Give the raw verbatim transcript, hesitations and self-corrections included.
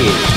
Avenue.